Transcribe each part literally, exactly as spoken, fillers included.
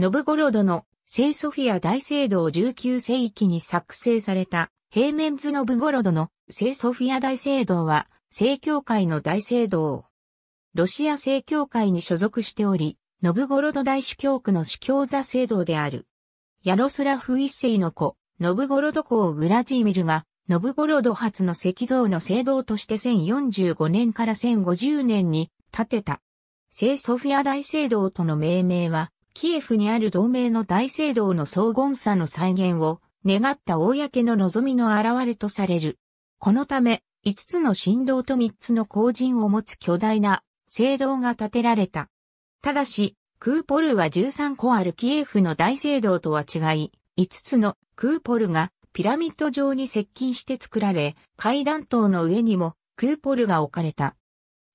ノヴゴロドの聖ソフィア大聖堂じゅうきゅう世紀に作成された平面図ノヴゴロドの聖ソフィア大聖堂は正教会の大聖堂。ロシア正教会に所属しており、ノヴゴロド大主教区の主教座聖堂である。ヤロスラフ一世の子、ノヴゴロド公ウラジーミルが、ノヴゴロド初の石像の聖堂としてせんよんじゅうごねんからせんごじゅうねんに建てた。聖ソフィア大聖堂との命名は、キエフにある同名の大聖堂の荘厳さの再現を願った公の望みの表れとされる。このため、いつつの神堂とみっつの後陣を持つ巨大な聖堂が建てられた。ただし、クーポルはじゅうさんこあるキエフの大聖堂とは違い、いつつのクーポルがピラミッド状に接近して作られ、階段塔の上にもクーポルが置かれた。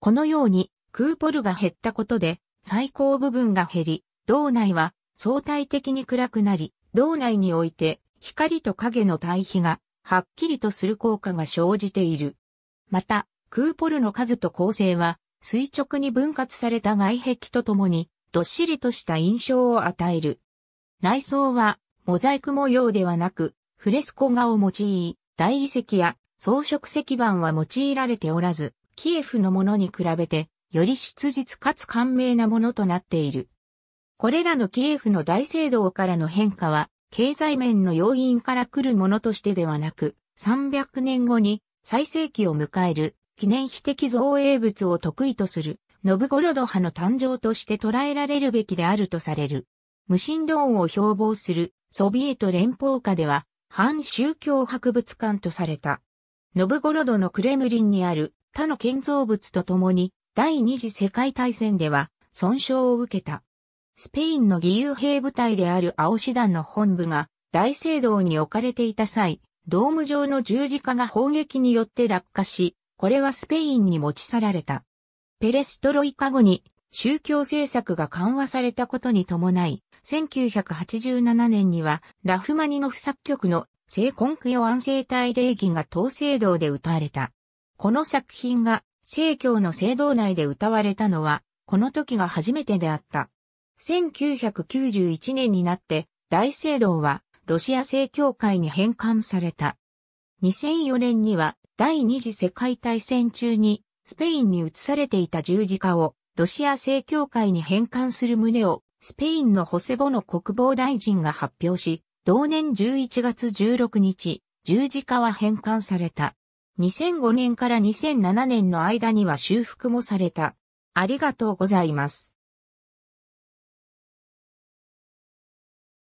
このようにクーポルが減ったことで最高部分が減り、堂内は相対的に暗くなり、堂内において光と影の対比がはっきりとする効果が生じている。また、クーポルの数と構成は垂直に分割された外壁とともにどっしりとした印象を与える。内装はモザイク模様ではなくフレスコ画を用い、大理石や装飾石板は用いられておらず、キエフのものに比べてより質実かつ簡明なものとなっている。これらのキエフの大聖堂からの変化は、経済面の要因から来るものとしてではなく、さんびゃくねんごに最盛期を迎える記念碑的造営物を得意とするノヴゴロド派の誕生として捉えられるべきであるとされる。無神論を標榜するソビエト連邦下では、反宗教博物館とされた。ノヴゴロドのクレムリンにある他の建造物とともに、第二次世界大戦では損傷を受けた。スペインの義勇兵部隊である青師団の本部が大聖堂に置かれていた際、ドーム状の十字架が砲撃によって落下し、これはスペインに持ち去られた。ペレストロイカ後に宗教政策が緩和されたことに伴い、せんきゅうひゃくはちじゅうななねんにはラフマニノフ作曲の聖コンクヨ安静体礼儀が東聖堂で歌われた。この作品が正教の聖堂内で歌われたのは、この時が初めてであった。せんきゅうひゃくきゅうじゅういちねんになって大聖堂はロシア正教会に返還された。にせんよねんには第二次世界大戦中にスペインに移されていた十字架をロシア正教会に返還する旨をスペインのホセボノ国防大臣が発表し、同年じゅういちがつじゅうろくにち、十字架は返還された。にせんごねんからにせんななねんの間には修復もされた。ありがとうございます。